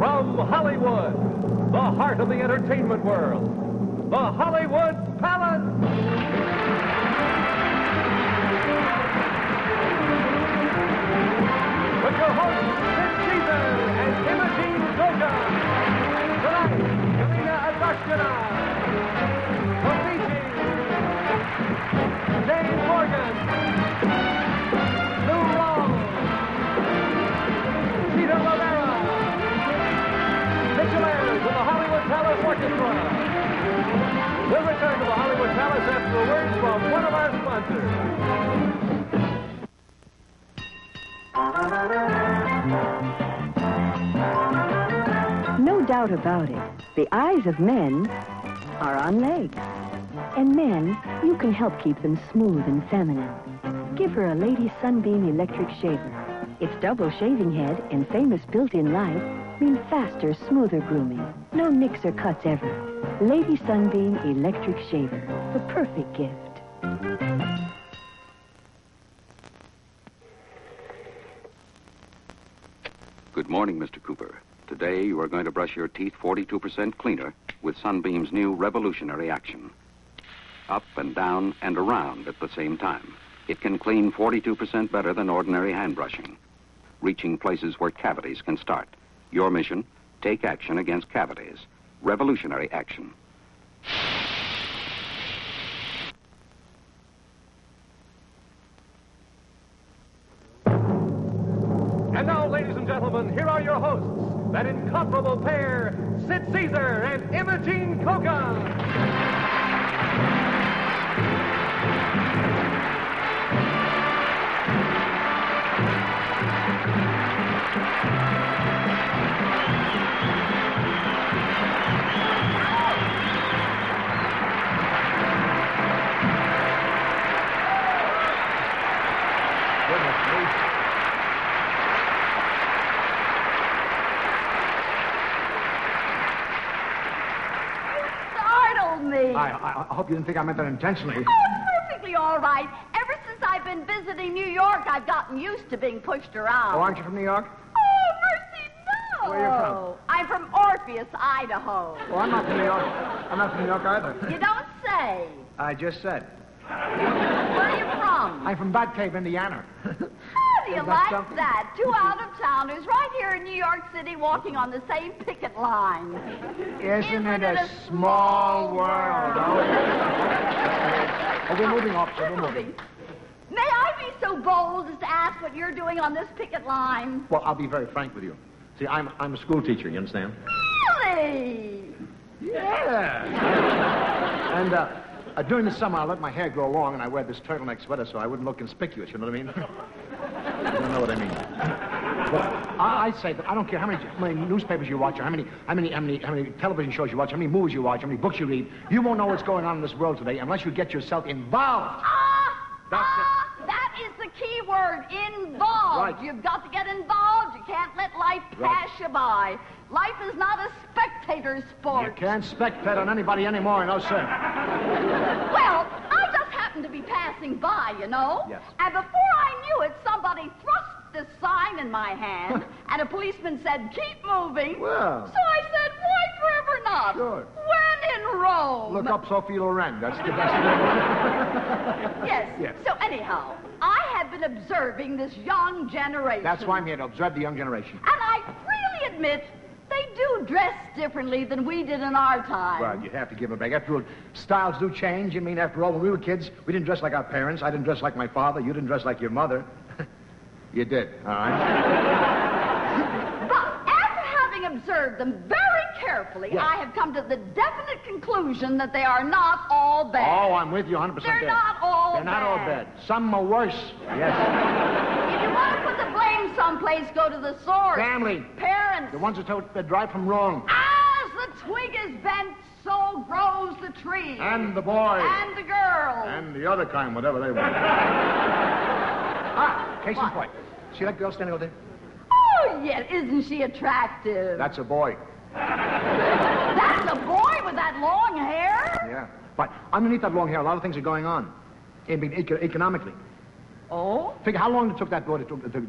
From Hollywood, the heart of the entertainment world, the Hollywood Palace. With your hosts, Sid Caesar and Imogene Coca. Tonight, Gelina Adaskina, Sophie Loren, Jane Morgan, Lou Rawls, Chita Rivera, with the Hollywood Palace Orchestra. We'll return to the Hollywood Palace after a word from one of our sponsors. No doubt about it, the eyes of men are on legs. And men, you can help keep them smooth and feminine. Give her a Lady Sunbeam electric shaver. Its double shaving head and famous built-in light mean faster, smoother grooming. No nicks or cuts ever. Lady Sunbeam Electric Shaver. The perfect gift. Good morning, Mr. Cooper. Today you are going to brush your teeth 42% cleaner with Sunbeam's new revolutionary action. Up and down and around at the same time. It can clean 42% better than ordinary hand brushing, reaching places where cavities can start. Your mission, take action against cavities. Revolutionary action. And now, ladies and gentlemen, here are your hosts, that incomparable pair, Sid Caesar and Imogene Coca. I hope you didn't think I meant that intentionally. Oh, it's perfectly all right. Ever since I've been visiting New York, I've gotten used to being pushed around. Oh, aren't you from New York? Oh, mercy, no. Where are you from? I'm from Orpheus, Idaho. Well, I'm not from New York. I'm not from New York either. You don't say. I just said. Where are you from? I'm from Batcave, Indiana. Do you like something? That? Two out-of-towners right here in New York City walking on the same picket line. Isn't it a small world? Oh, we're moving, officer. We're moving. May I be so bold as to ask what you're doing on this picket line? Well, I'll be very frank with you. See, I'm a school teacher, you understand? Really? Yeah. And, during the summer, I let my hair grow long, and I wear this turtleneck sweater so I wouldn't look conspicuous, you know what I mean? You don't know what I mean. Well, I say that I don't care how many newspapers you watch, or how many television shows you watch, how many movies you watch, how many books you read. You won't know what's going on in this world today unless you get yourself involved. That is the key word, involved. Right. You've got to get involved. You can't let life pass you by. Life is not a spectator sport. You can't spectate on anybody anymore, no sir. Well, I just happened to be passing by, you know. Yes. And before I knew it, somebody thrust this sign in my hand, and a policeman said, "Keep moving." Well. So I said, "Why forever not? Sure. When in Rome." Look up Sophie Loren. That's the best. Yes. So anyhow, I have been observing this young generation. That's why I'm here, to observe the young generation. And I freely admit, they do dress differently than we did in our time. Well, you have to give them back. After all, styles do change. I mean, after all, when we were kids, we didn't dress like our parents. I didn't dress like my father. You didn't dress like your mother. You did, all right? But after having observed them very carefully, yes, I have come to the definite conclusion that they are not all bad. Oh, I'm with you 100%. They're not all bad. Some are worse. Yes. If you want to put the blame someplace, go to the source. Family. Parents. The ones who told they're right from wrong. As the twig is bent, so grows the tree. And the boy. And the girl. And the other kind, whatever they were. Case in point. See that girl standing over there? Oh, yes. Isn't she attractive? That's a boy. That's a boy with that long hair? Yeah. But underneath that long hair, a lot of things are going on. I mean, economically. Oh? Figure how long it took that boy to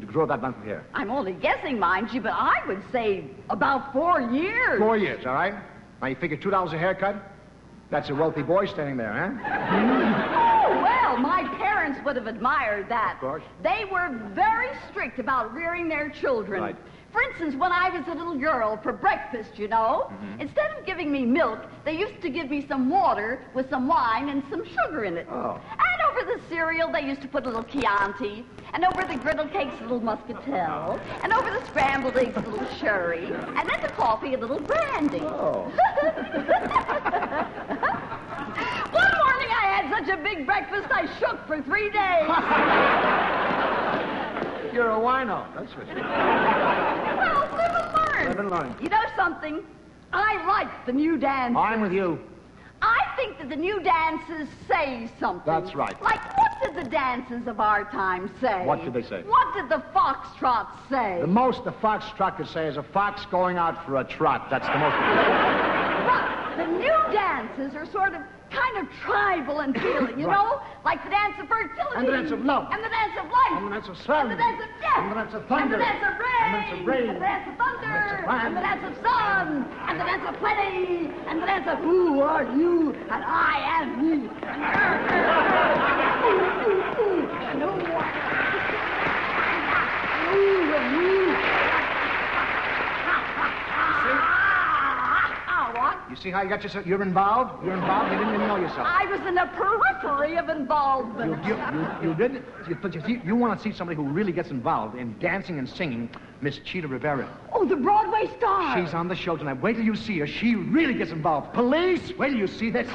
grow that much hair. I'm only guessing, mind you, but I would say about 4 years. 4 years, all right? Now, you figure $2 a haircut? That's a wealthy boy standing there, huh? Oh, well, my parents would have admired that. Of course. They were very strict about rearing their children. Right. For instance, when I was a little girl, for breakfast, you know, instead of giving me milk, they used to give me some water with some wine and some sugar in it. Oh. And over the cereal, they used to put a little Chianti, and over the griddle cakes, a little Muscatel, and over the scrambled eggs, a little sherry, and then the coffee, a little brandy. Oh. One morning, I had such a big breakfast, I shook for 3 days. You're a wino, that's what you are. Well, live and learn. Live and learn. You know something? I like the new dances. I'm with you. I think that the new dances say something. That's right. Like, what did the dances of our time say? What did they say? What did the foxtrot say? The most the foxtrot could say is a fox going out for a trot. That's the most. But the new dances are sort of kind of tribal and feeling, you know? Like the dance of fertility. And the dance of love. And the dance of life. And the dance of sun. And the dance of death. And the dance of thunder. And the dance of rain. And the dance of rain. And the dance of thunder. And the dance of sun. And the dance of plenty. And the dance of who are you? And I am me. And you see how you got yourself? You're involved. You're involved. You didn't even know yourself. I was in the periphery of involvement. You didn't. But you want to see somebody who really gets involved in dancing and singing, Miss Chita Rivera. Oh, the Broadway star. She's on the show tonight. Wait till you see her. She really gets involved. Police, wait till you see this.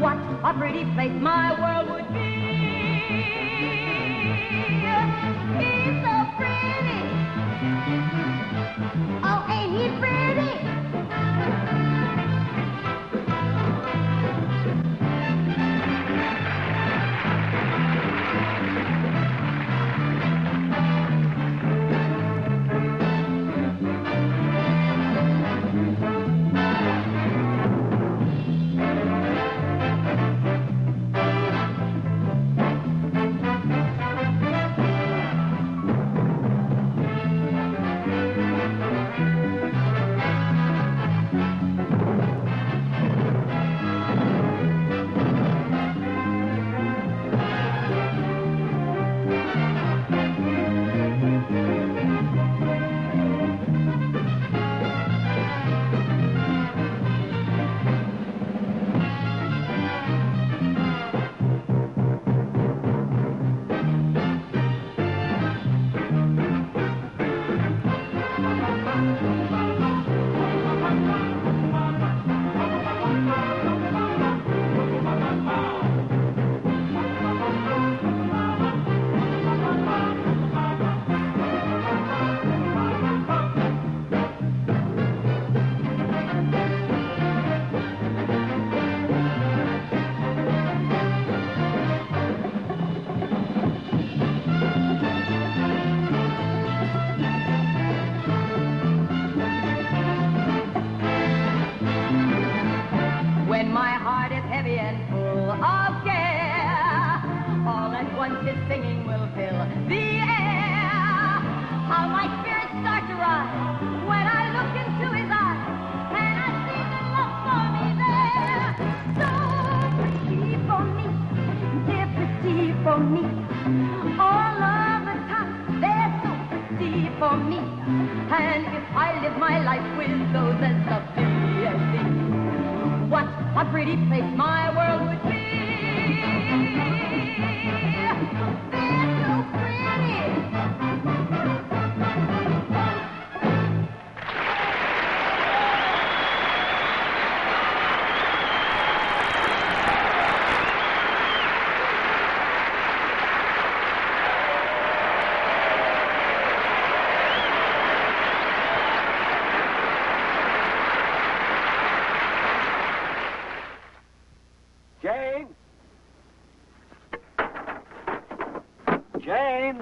What a pretty place my world would be. sound his singing will fill the air. How my spirits start to rise when I look into his eyes, and I see the love for me there. So pretty for me, dear, pretty for me. All of the time, they're so pretty for me. And if I live my life with those as lovely as these, what a pretty place my world would be. They're so pretty.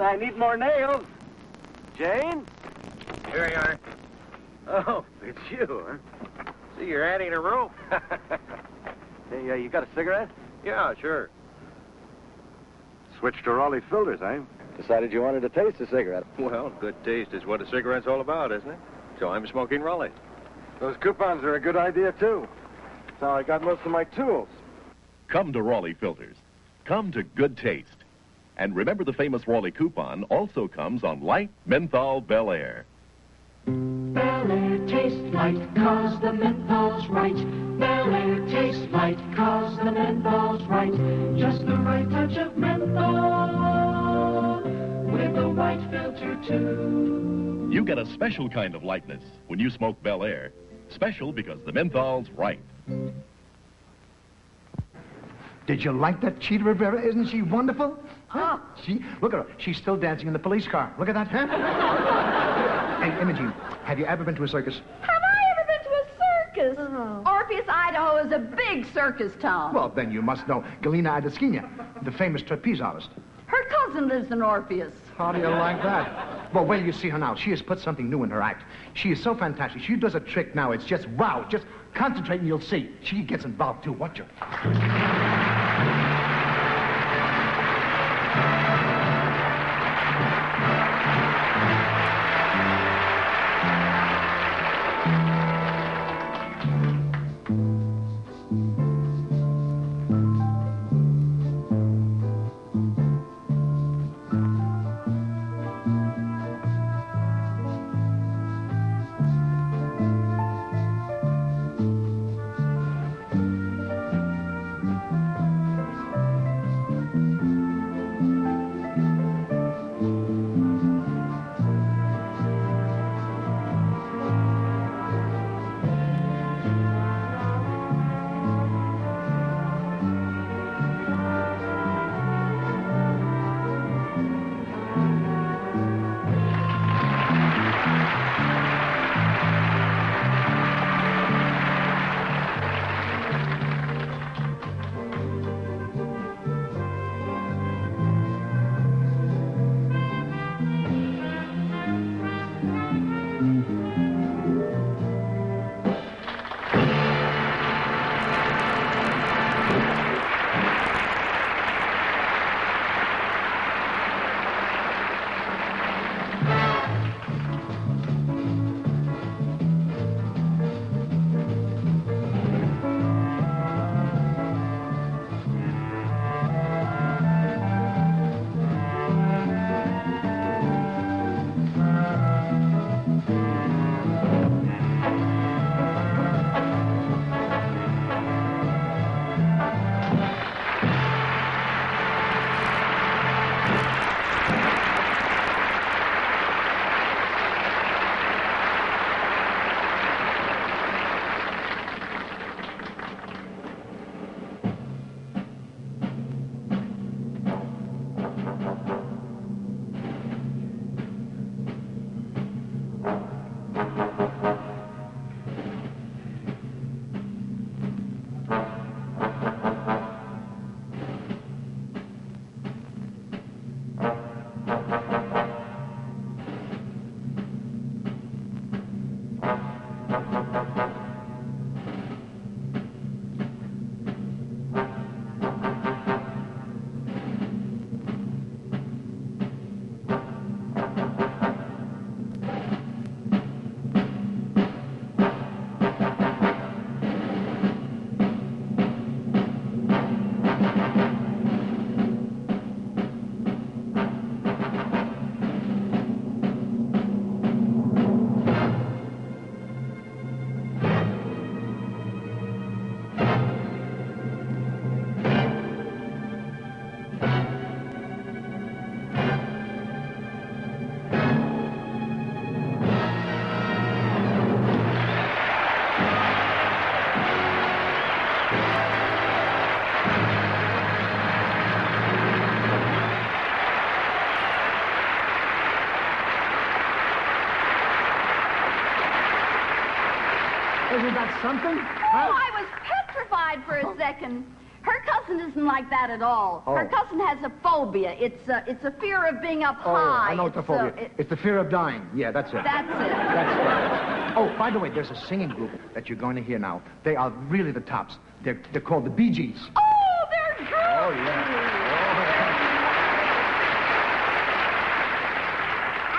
I need more nails. Jane? Here you are. Oh, it's you, huh? See, you're adding a rope. Hey, you got a cigarette? Yeah, sure. Switched to Raleigh Filters, eh? Decided you wanted to taste a cigarette. Well, good taste is what a cigarette's all about, isn't it? So I'm smoking Raleigh. Those coupons are a good idea, too. That's how I got most of my tools. Come to Raleigh Filters. Come to good taste. And remember, the famous Raleigh coupon also comes on light menthol Bel Air. Bel Air tastes light, cause the menthol's right. Bel Air tastes light, cause the menthol's right. Just the right touch of menthol with the white filter too. You get a special kind of lightness when you smoke Bel Air. Special because the menthol's right. Did you like that Chita Rivera? Isn't she wonderful? Huh? See? Look at her. She's still dancing in the police car. Look at that. Hey, Imogene, have you ever been to a circus? Have I ever been to a circus? Oh. Orpheus, Idaho is a big circus town. Well, then you must know Gelina Adaskina, the famous trapeze artist. Her cousin lives in Orpheus. How do you like that? Well, wait till you see her now. She has put something new in her act. She is so fantastic. She does a trick now. It's just wow. Just concentrate and you'll see. She gets involved, too. Watch her. something? Huh? Oh, I was petrified for a second. Her cousin isn't like that at all. Oh. Her cousin has a phobia. It's a fear of being up high. Oh, I know it's a phobia. It's the fear of dying. Yeah, that's it. That's it. That's it. Oh, by the way, there's a singing group that you're going to hear now. They are really the tops. They're called the Bee Gees. Oh, they're good. Oh, yeah.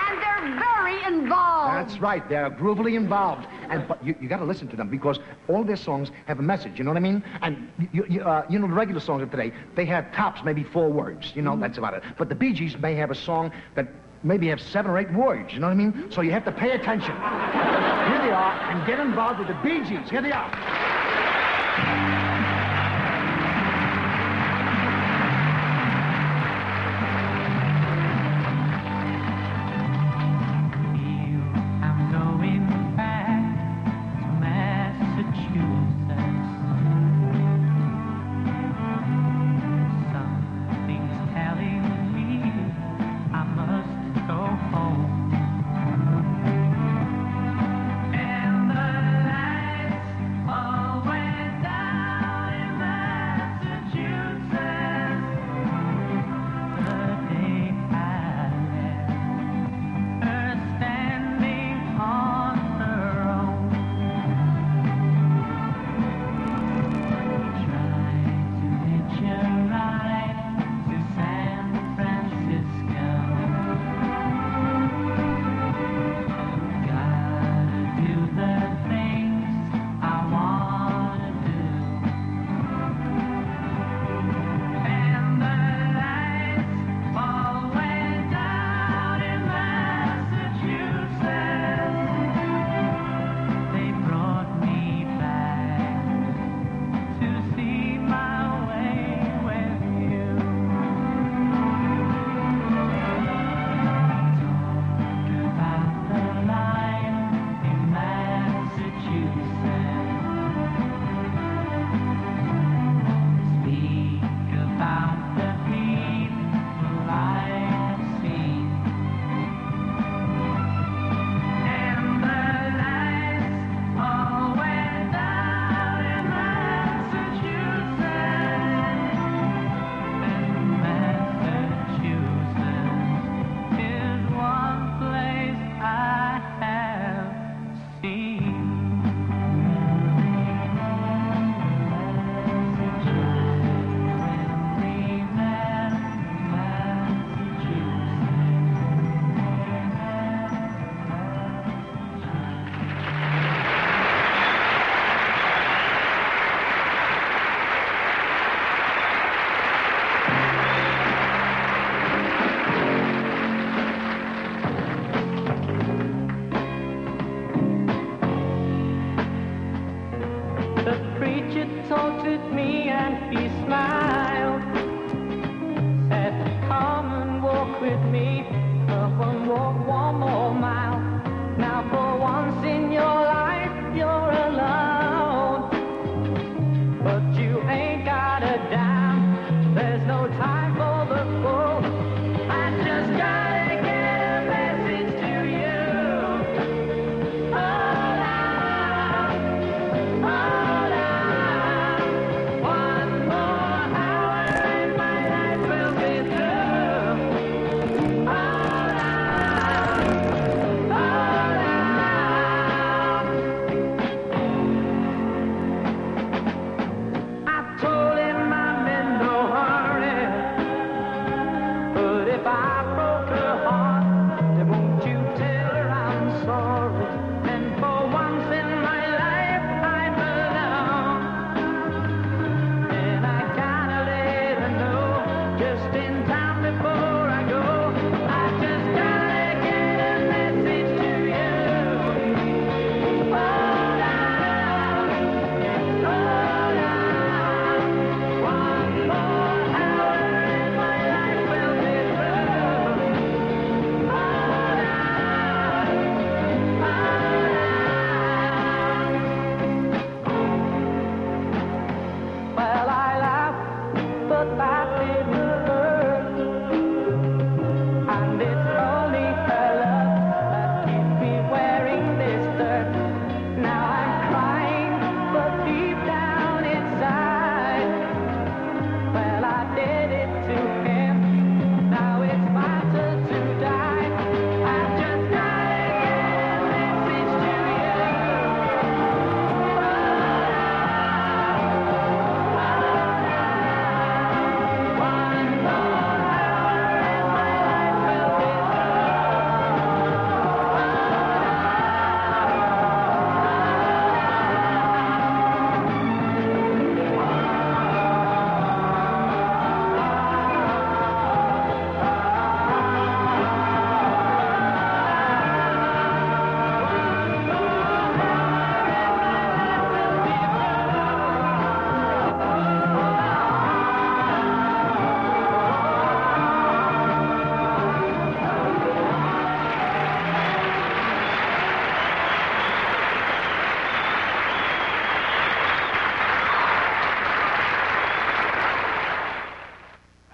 And they're very involved. That's right. They're groovily involved. But you got to listen to them because all their songs have a message, you know what I mean? And, you know, the regular songs of today, they have tops, maybe 4 words, you know, that's about it. But the Bee Gees may have a song that maybe have 7 or 8 words, you know what I mean? So you have to pay attention. Here they are, and get involved with the Bee Gees. Here they are.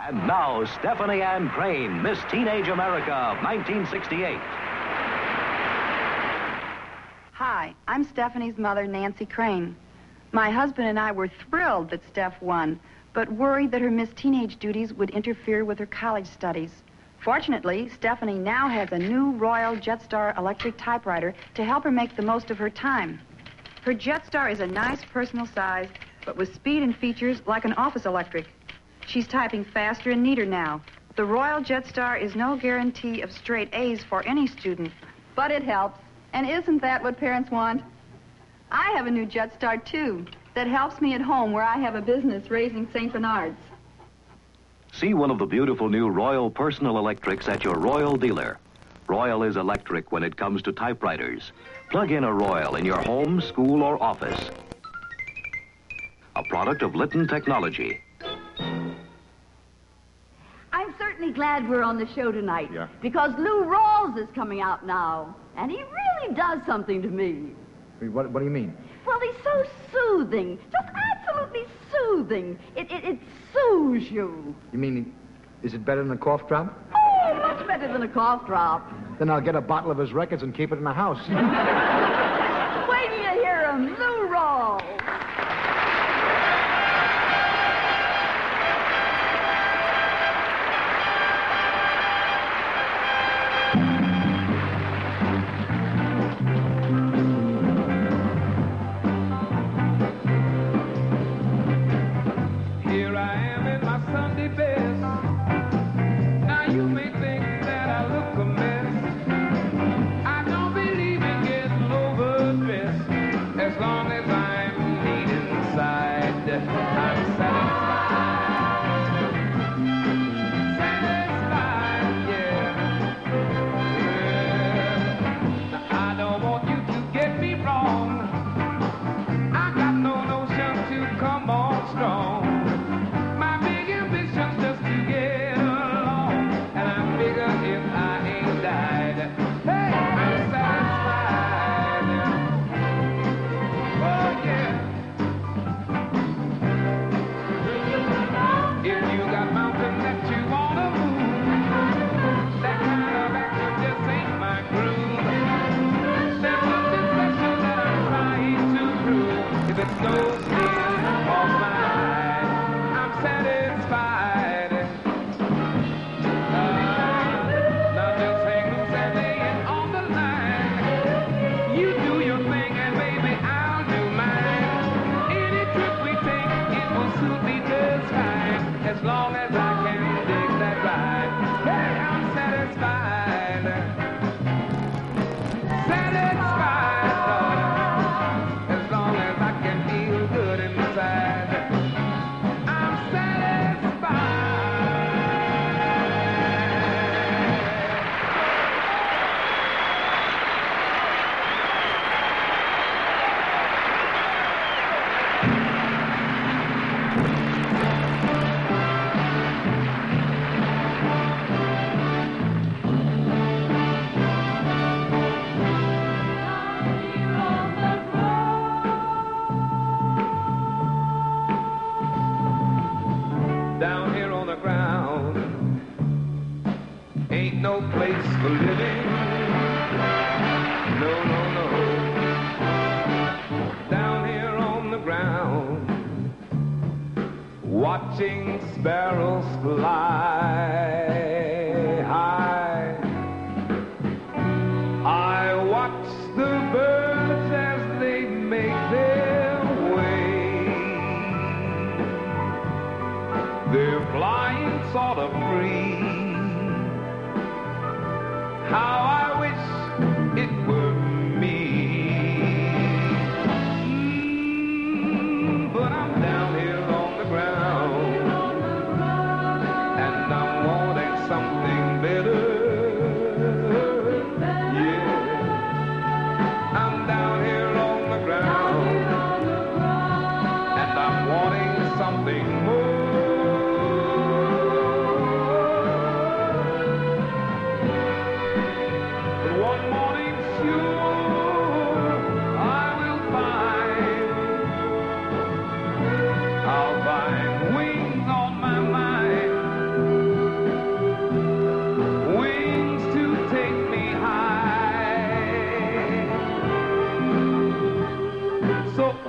And now, Stephanie Ann Crane, Miss Teenage America of 1968. Hi, I'm Stephanie's mother, Nancy Crane. My husband and I were thrilled that Steph won, but worried that her Miss Teenage duties would interfere with her college studies. Fortunately, Stephanie now has a new Royal Jetstar electric typewriter to help her make the most of her time. Her Jetstar is a nice personal size, but with speed and features like an office electric. She's typing faster and neater now. The Royal Jetstar is no guarantee of straight A's for any student, but it helps. And isn't that what parents want? I have a new Jetstar, too, that helps me at home where I have a business raising St. Bernards. See one of the beautiful new Royal personal electrics at your Royal dealer. Royal is electric when it comes to typewriters. Plug in a Royal in your home, school, or office. A product of Litton Technology. I'm certainly glad we're on the show tonight, yeah, because Lou Rawls is coming out now, and he really does something to me. What do you mean? Well, he's so soothing, just absolutely soothing. It soothes you. You mean, is it better than a cough drop? Oh, much better than a cough drop. Then I'll get a bottle of his records and keep it in the house. Wait till you hear him, Lou Rawls. Being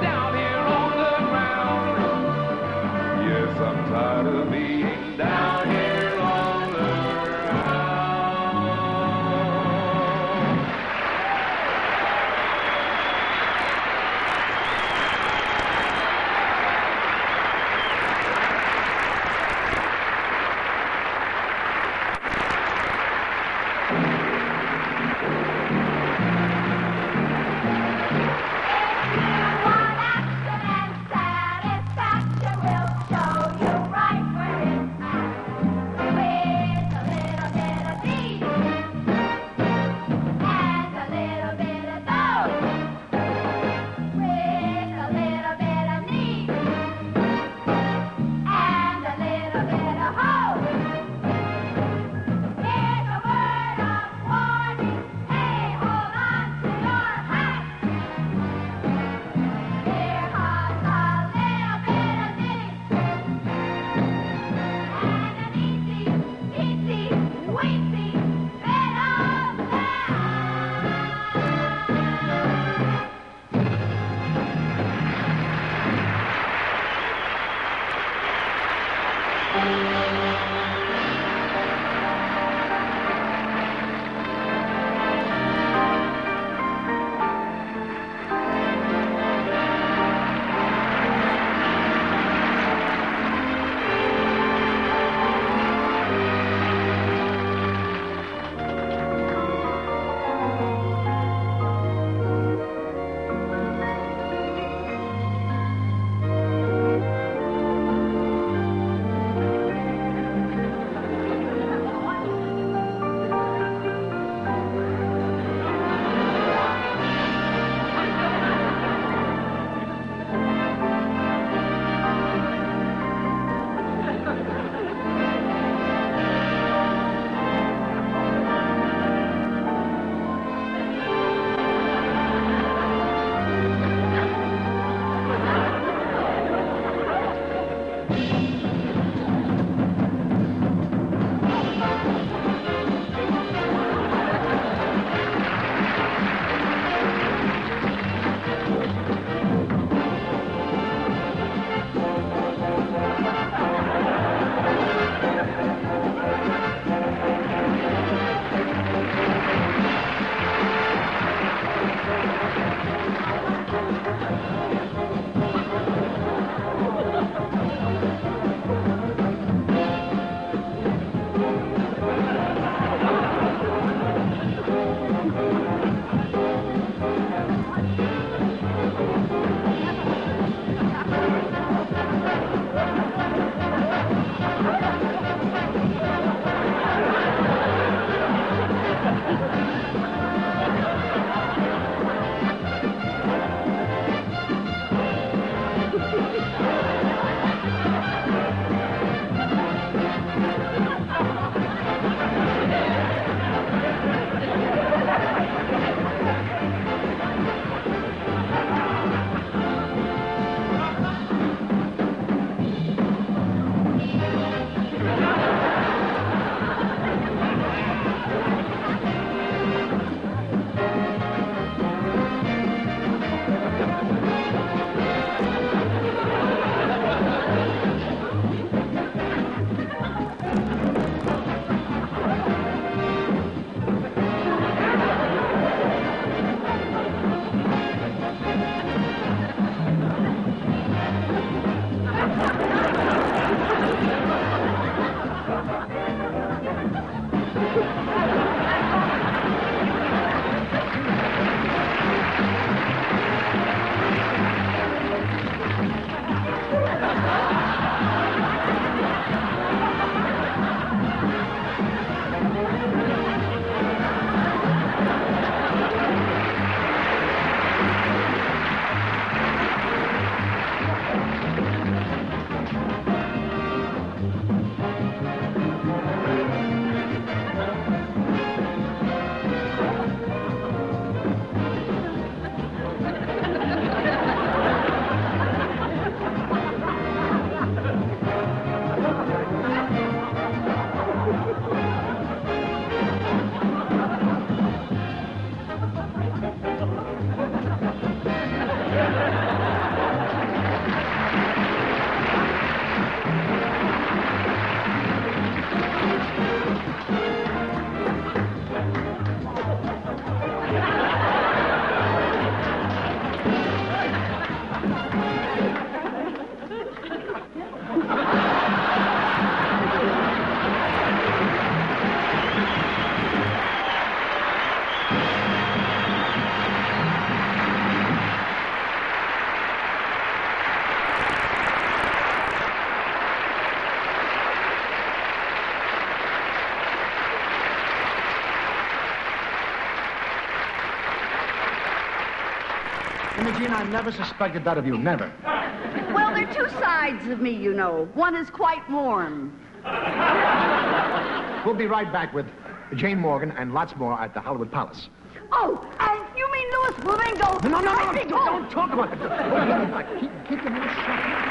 down here Imogene, I never suspected that of you, never. Well, there are two sides of me, you know. One is quite warm. We'll be right back with Jane Morgan and lots more at the Hollywood Palace. Oh, and you mean Louis Blavingo? No, no, no, no, don't talk about it. Keep your mouth shut.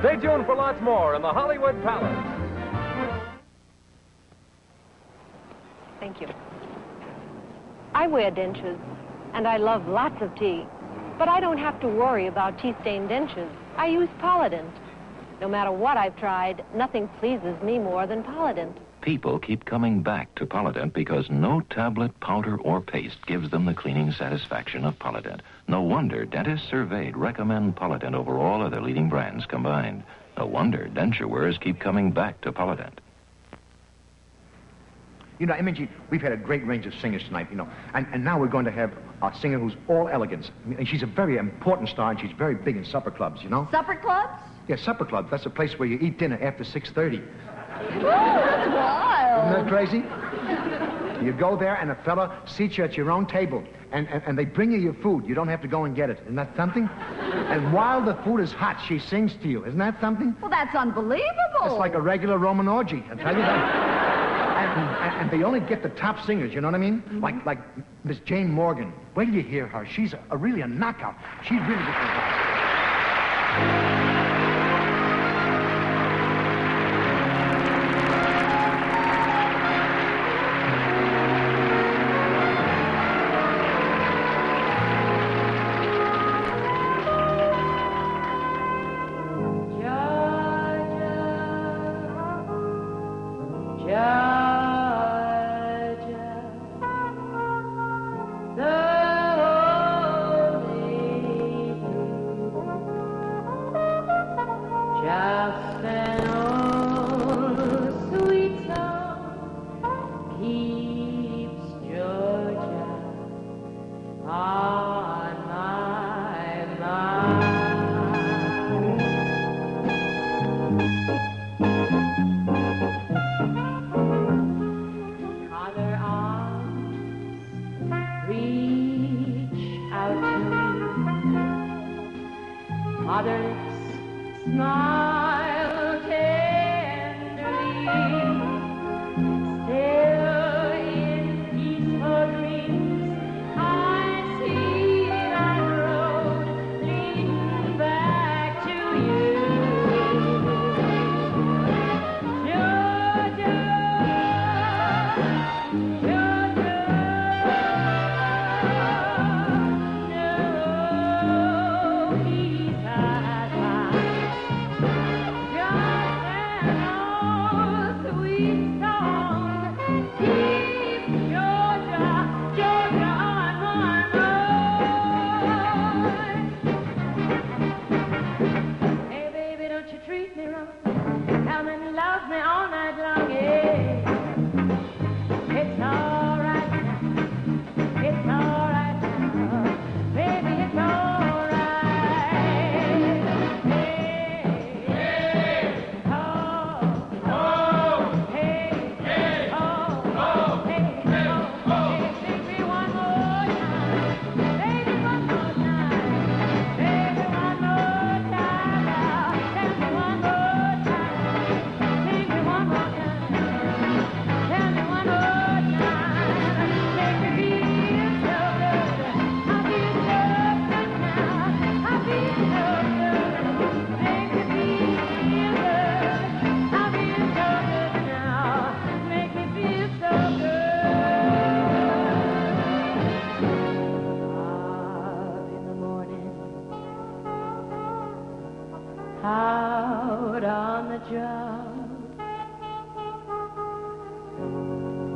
Stay tuned for lots more in the Hollywood Palace. Thank you. I wear dentures, and I love lots of tea. But I don't have to worry about tea-stained dentures. I use Polident. No matter what I've tried, nothing pleases me more than Polident. People keep coming back to Polident because no tablet, powder, or paste gives them the cleaning satisfaction of Polident. No wonder dentists surveyed recommend Polident over all other leading brands combined. No wonder denture wearers keep coming back to Polident. You know, Imogene, we've had a great range of singers tonight, you know, and now we're going to have a singer who's all elegance. And she's a very important star, and she's very big in supper clubs, you know? Supper clubs? Yeah, supper clubs. That's a place where you eat dinner after 6:30. Oh, that's wild. Isn't that crazy? You go there, and a fella seats you at your own table, and they bring you your food. You don't have to go and get it. Isn't that something? And while the food is hot, she sings to you. Isn't that something? Well, that's unbelievable. It's like a regular Roman orgy, I tell you that. And they only get the top singers, you know what I mean? Mm-hmm. Like Miss Jane Morgan. Wait till you hear her. She's really a knockout. She really gets a knockout.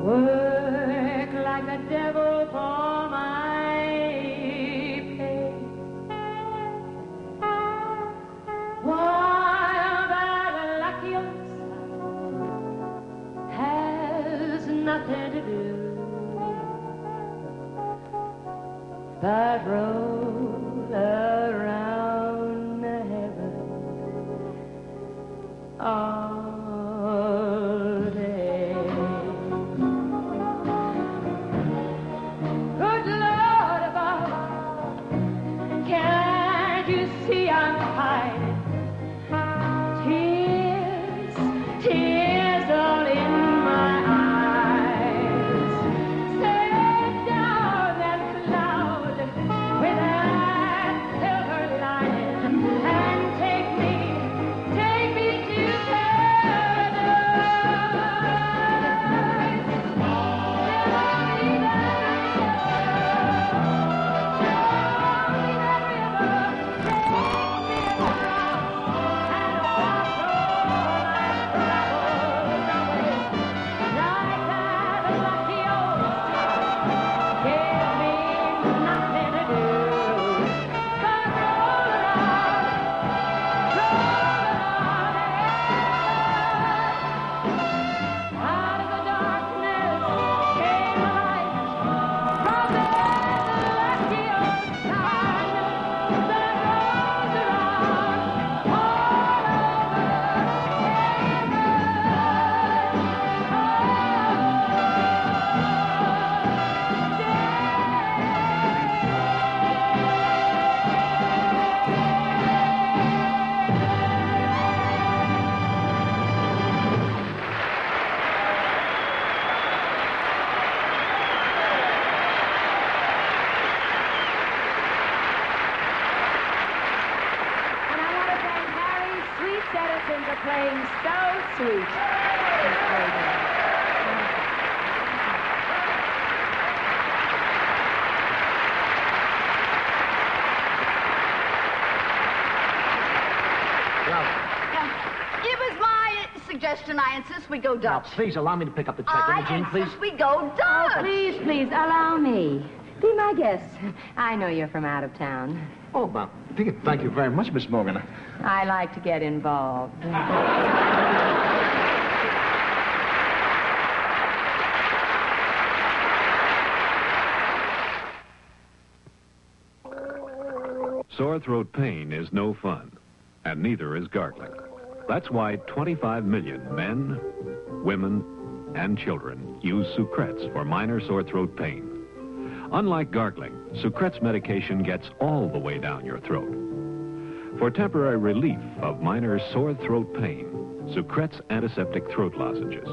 Work like the devil for my pay. While that lucky old has nothing to do but roll around heaven. I insist we go Dutch. Now, please allow me to pick up the check, Imogene, please. I insist we go Dutch. Oh, please, please, allow me. Be my guest. I know you're from out of town. Oh, well, thank you very much, Miss Morgan. I like to get involved. Sore throat pain is no fun, and neither is gargling. That's why 25 million men, women, and children use Sucrets for minor sore throat pain. Unlike gargling, Sucrets medication gets all the way down your throat. For temporary relief of minor sore throat pain, Sucrets antiseptic throat lozenges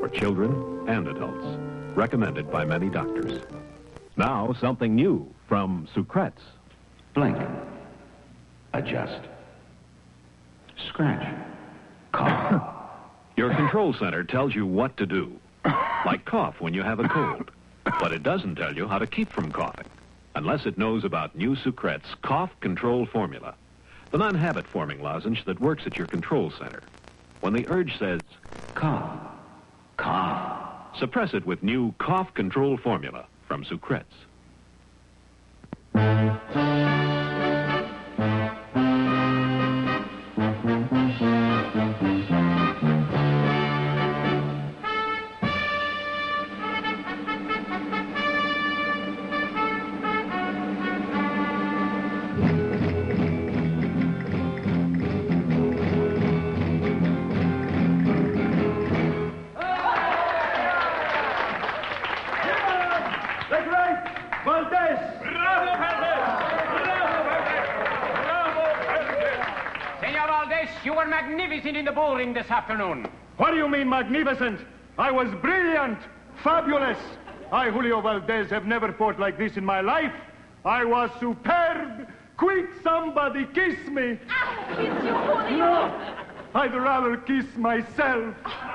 for children and adults, recommended by many doctors. Now, something new from Sucrets. Blink. Adjust. Scratch. Cough. Your control center tells you what to do, like cough when you have a cold, but it doesn't tell you how to keep from coughing, unless it knows about new Sucrets cough control formula, the non-habit-forming lozenge that works at your control center. When the urge says, cough, cough, suppress it with new cough control formula from Sucrets. This afternoon. What do you mean magnificent? I was brilliant, fabulous. I, Julio Valdez, have never fought like this in my life. I was superb. Quick, somebody kiss me. Ah, kiss you, Julio. No, I'd rather kiss myself.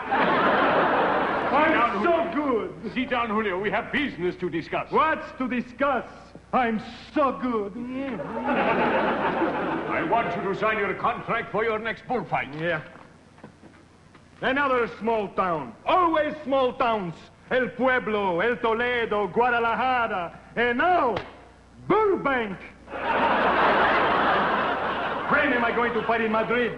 I'm so good. Sit down, Julio. We have business to discuss. What's to discuss? I'm so good. I want you to sign your contract for your next bullfight. Yeah. Another small town. Always small towns. El Pueblo, El Toledo, Guadalajara, and now, Burbank! When am I going to fight in Madrid?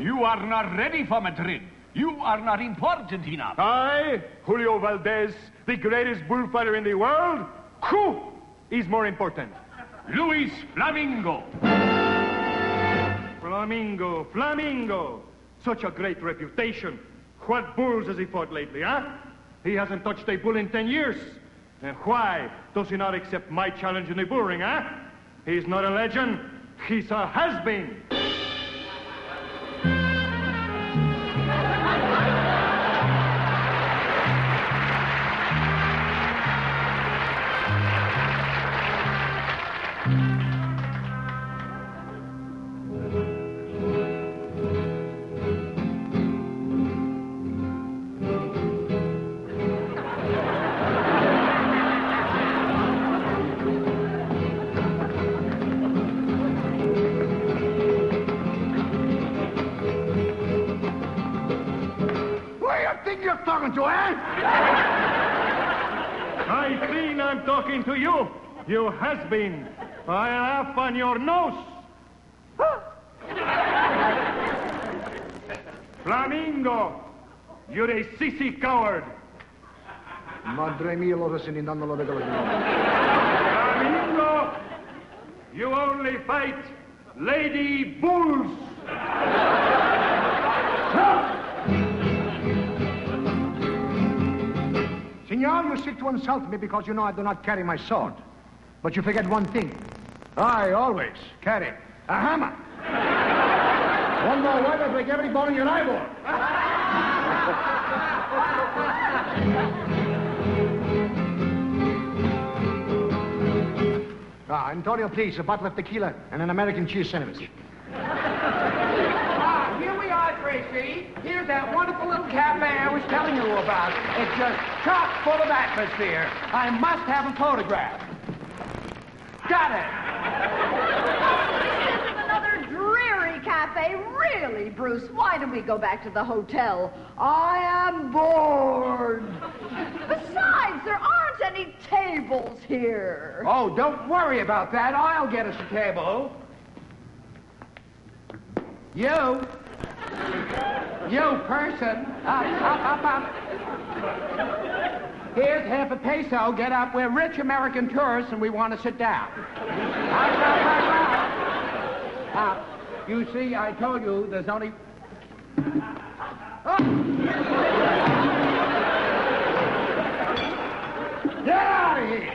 You are not ready for Madrid. You are not important enough. I, Julio Valdez, the greatest bullfighter in the world, who is more important? Luis Flamingo. Flamingo, Flamingo. Such a great reputation. What bulls has he fought lately, huh? He hasn't touched a bull in 10 years. And why does he not accept my challenge in the bull ring, huh? He's not a legend. He's a has-been. You has been. I laugh on your nose. Flamingo, you're a sissy coward. Madre mía, lo resinando lo de Flamingo, you only fight lady bulls. Senor, you seek to insult me because you know I do not carry my sword. But you forget one thing. I always carry a hammer. One more word, I break every bone in your eyeball. Antonio, please, a bottle of tequila and an American cheese sandwich. Here we are, Tracy. Here's that wonderful little cafe I was telling you about. It's just chock full of atmosphere. I must have a photograph. Got it. This is another dreary cafe. Really, Bruce, why don't we go back to the hotel? I am bored. Besides, there aren't any tables here. Oh, don't worry about that. I'll get us a table. You person. Up. Here's half a peso. Get up. We're rich American tourists, and we want to sit down. You see, I told you there's only... Oh. Get out of here!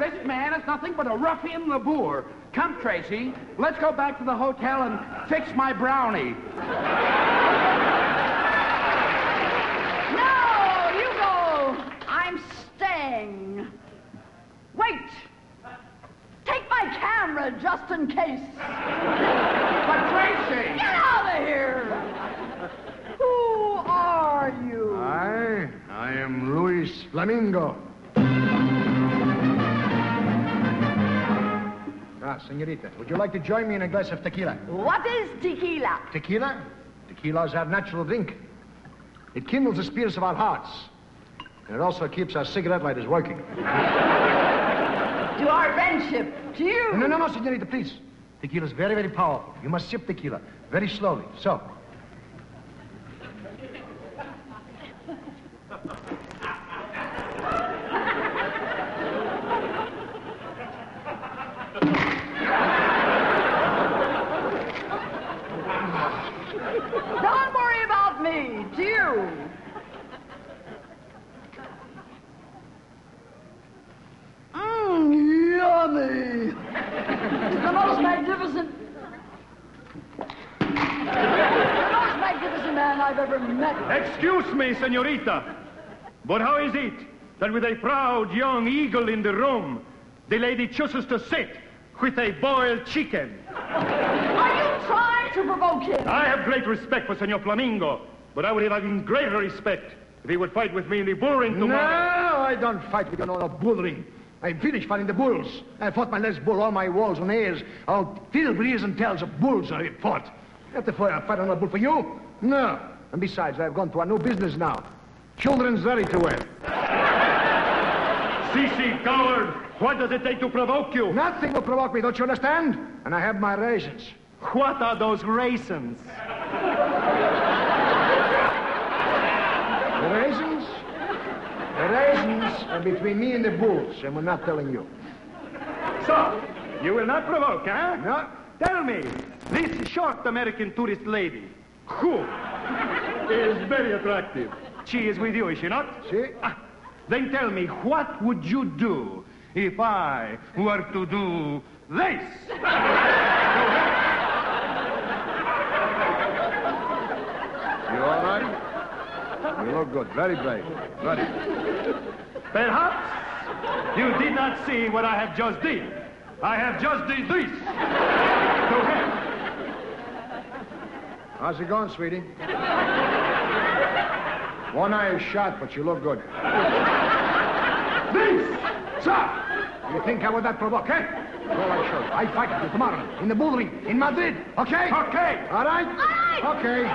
This man is nothing but a ruffian labour. Come, Tracy. Let's go back to the hotel and fix my brownie. Wait! Take my camera just in case. But Tracy! Get out of here! Who are you? I am Luis Flamingo. Senorita, would you like to join me in a glass of tequila? What is tequila? Tequila? Tequila is our natural drink. It kindles the spirits of our hearts. And it also keeps our cigarette lighters working. To our friendship, to you. No, no, no, senorita, please. Tequila's very, very powerful. You must sip tequila very slowly. So. Don't worry about me, to you. Yummy! The most magnificent man I've ever met. Excuse me, senorita, but how is it that with a proud young eagle in the room, the lady chooses to sit with a boiled chicken? Are you trying to provoke him? I have great respect for Senor Flamingo, but I would have even greater respect if he would fight with me in the bull ring tomorrow. No, I don't fight with another bull ring. I'm finished fighting the bulls. I fought my last bull, all my walls and ears. I'll fill ears and tails of bulls I fought. After I fight another bull for you? No. And besides, I've gone to a new business now. Children's ready to win. Sissy, coward, what does it take to provoke you? Nothing will provoke me, don't you understand? And I have my raisins. What are those raisins? The raisins? The raisins are between me and the bulls, and we're not telling you. So, you will not provoke, huh? No. Tell me, this short American tourist lady, who is very attractive. She is with you, is she not? She. Ah, then tell me, what would you do if I were to do this? You all right? You look good. Very brave. Ready. Perhaps you did not see what I have just did. I have just did this. Go ahead. How's it going, sweetie? One eye is shot, but you look good. This, sir! You think I would not provoke, eh? Well, I should. I fight you tomorrow in the bull ring in Madrid, okay? Okay. All right? All right. Okay.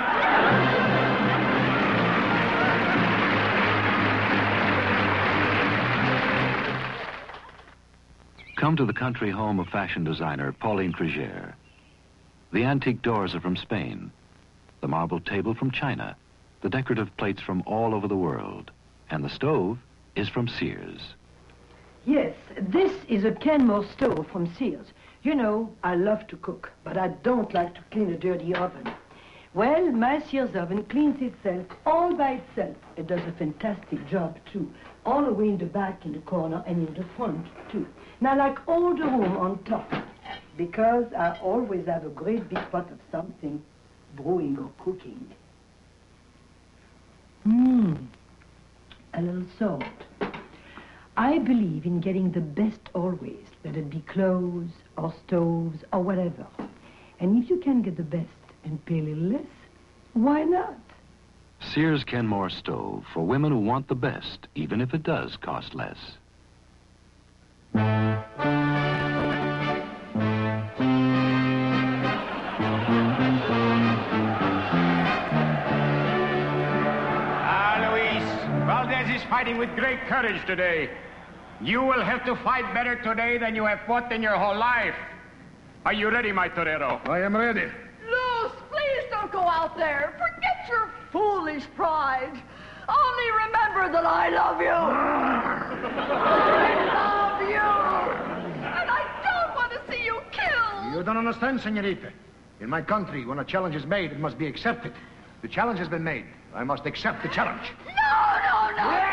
Come to the country home of fashion designer Pauline Trigère. The antique doors are from Spain, the marble table from China, the decorative plates from all over the world, and the stove is from Sears. Yes, this is a Kenmore stove from Sears. You know, I love to cook, but I don't like to clean a dirty oven. Well, my Sears oven cleans itself all by itself. It does a fantastic job, too. All the way in the back, in the corner, and in the front, too. Now, like all the room on top, because I always have a great big pot of something brewing or cooking. A little salt. I believe in getting the best always, whether it be clothes or stoves or whatever. And if you can get the best and pay a little less, why not? Sears Kenmore stove for women who want the best, even if it does cost less. Luis, Valdez is fighting with great courage today. You will have to fight better today than you have fought in your whole life. Are you ready, my torero? I am ready. Luis, please don't go out there. Forget your foolish pride. Only remember that I love you. I love you. And I don't want to see you killed. You don't understand, senorita. In my country, when a challenge is made, it must be accepted. The challenge has been made. I must accept the challenge. No, no, no. Yeah.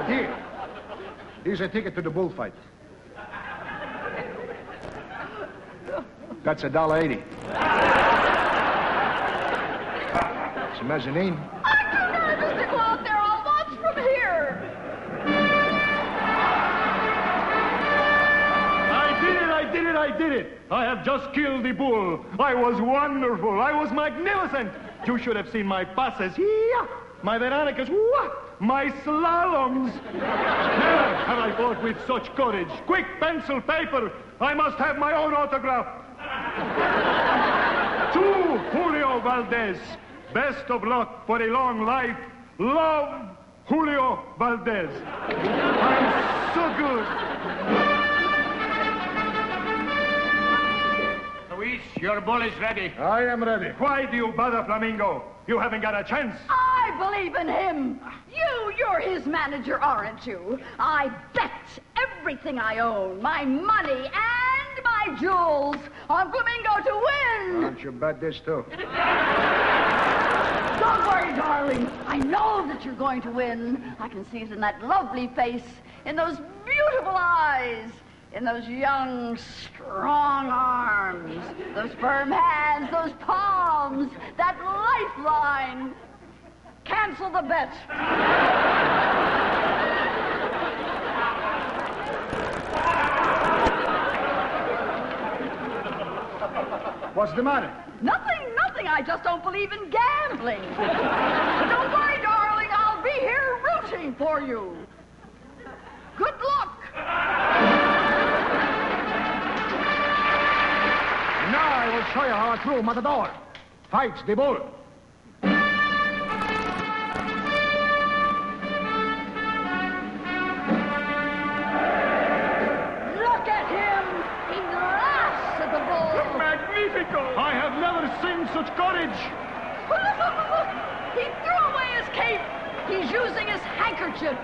But here's a ticket to the bullfight. That's $1.80. It's a mezzanine. I cannot just go out there. I'll watch from here. I did it. I have just killed the bull. I was wonderful. I was magnificent. You should have seen my passes. Yeah. My Veronicas. What? My slaloms. Never have I fought with such courage. Quick, pencil, paper. I must have my own autograph. To Julio Valdez, best of luck for a long life. Love, Julio Valdez. I'm so good. Luis, your bull is ready. I am ready. Why do you bother, Flamingo? You haven't got a chance. I believe in him. You're his manager, aren't you? I bet everything I own, my money and my jewels on Flamingo to win. Why don't you bet this, too? Don't worry, darling. I know that you're going to win. I can see it in that lovely face, in those beautiful eyes, in those young, strong arms, those firm hands, those palms, that lifeline. Cancel the bet. What's the matter? Nothing. I just don't believe in gambling. But don't worry, darling. I'll be here rooting for you. Good luck. Now I will show you how a true matador fights the bull. such courage! He threw away his cape! He's using his handkerchief!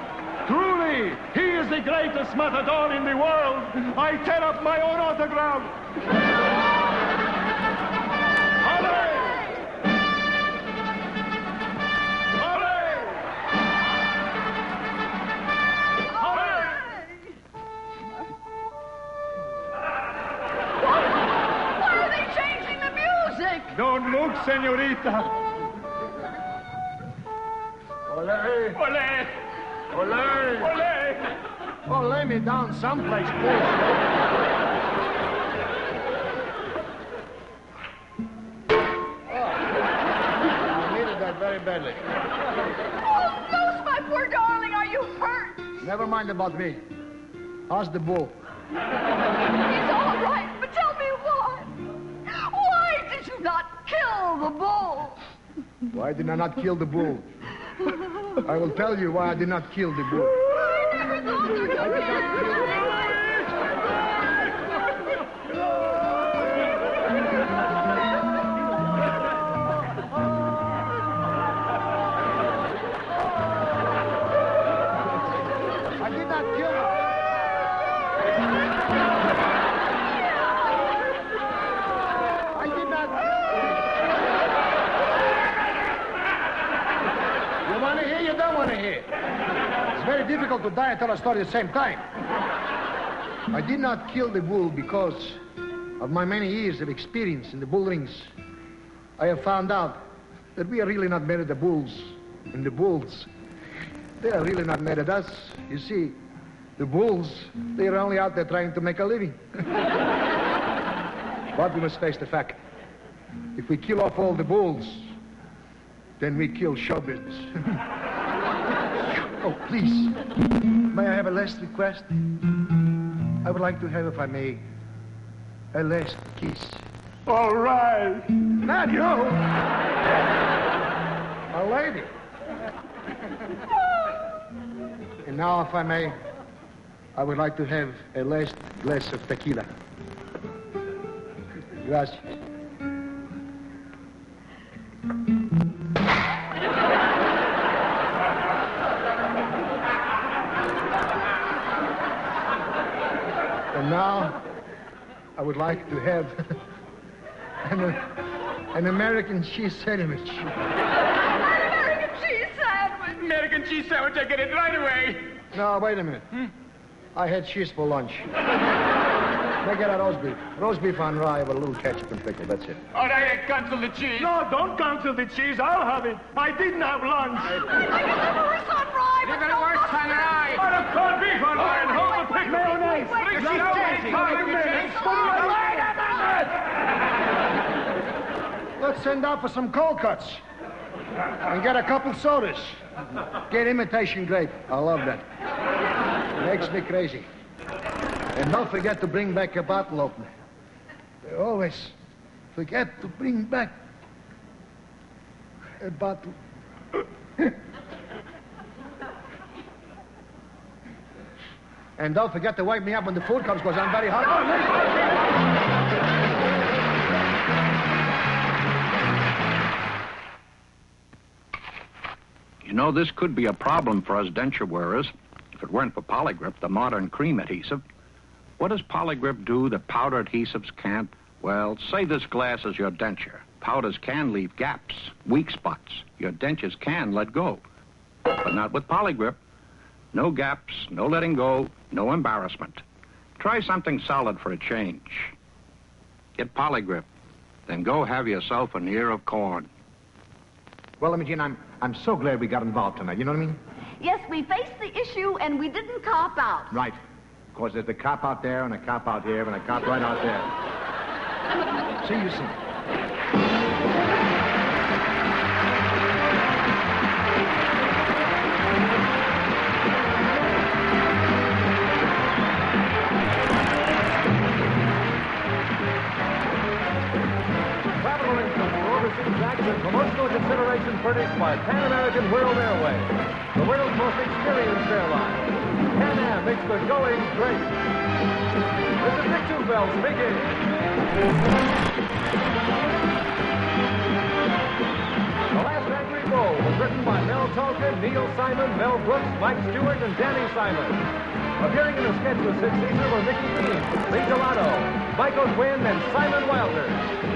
Truly, he is the greatest matador in the world! I tear up my own autograph! Hooray! Don't look, senorita. Olé! Olé! Olé! Olé! Oh, lay me down someplace, please. Oh, I needed that very badly. Oh, Goose, my poor darling, are you hurt? Never mind about me. How's the bull? He's all right, but tell me why. Why did you not kill the bull? Why did I not kill the bull? I will tell you why I did not kill the bull. I never thought there could be anything. I did not kill him. It's very difficult to die and tell a story at the same time. I did not kill the bull because of my many years of experience in the bull rings. I have found out that we are really not mad at the bulls. And the bulls, they are really not mad at us. You see, the bulls, they are only out there trying to make a living. But we must face the fact. If we kill off all the bulls, then we kill show business. Oh, please, may I have a last request? I would like to have, if I may, a last kiss. All right. Not you. A lady. And now, if I may, I would like to have a last glass of tequila. Gracias. Now, I would like to have an American cheese sandwich. An American cheese sandwich? American cheese sandwich, I get it right away. No, wait a minute. Hmm? I had cheese for lunch. Make it a roast beef. Roast beef on rye with a little ketchup and pickle, that's it. All right, I cancel the cheese. No, don't cancel the cheese. I'll have it. I didn't have lunch. I can have a worse on rye. You're going to worse on rye. Or a corned beef on rye and hold the pickle. Mayonnaise. Let's send out for some cold cuts and get a couple sodas. Get imitation grape. I love that. It makes me crazy. And don't forget to bring back a bottle opener. They always forget to bring back a bottle. And don't forget to wake me up when the food comes, because I'm very hungry. You know, this could be a problem for us denture wearers if it weren't for Polygrip, the modern cream adhesive. What does Polygrip do that powder adhesives can't? Well, say this glass is your denture. Powders can leave gaps, weak spots. Your dentures can let go, but not with Polygrip. No gaps, no letting go, no embarrassment. Try something solid for a change. Get Polygrip, then go have yourself an ear of corn. Well, Imogene, I'm so glad we got involved tonight, you know what I mean? Yes, we faced the issue and we didn't cop out. Right, because there's a cop out there and a cop out here and a cop right out there. See you soon. Promotional consideration furnished by Pan American World Airways, the world's most experienced airline. Pan Am makes the going great. This is Dick Tufeld speaking. Carter, Neil Simon, Mel Brooks, Mike Stewart, and Danny Simon. Appearing in a sketch with Sid Caesar were Mickey Dean, Lee Delano, Michael Quinn, and Simon Wilder.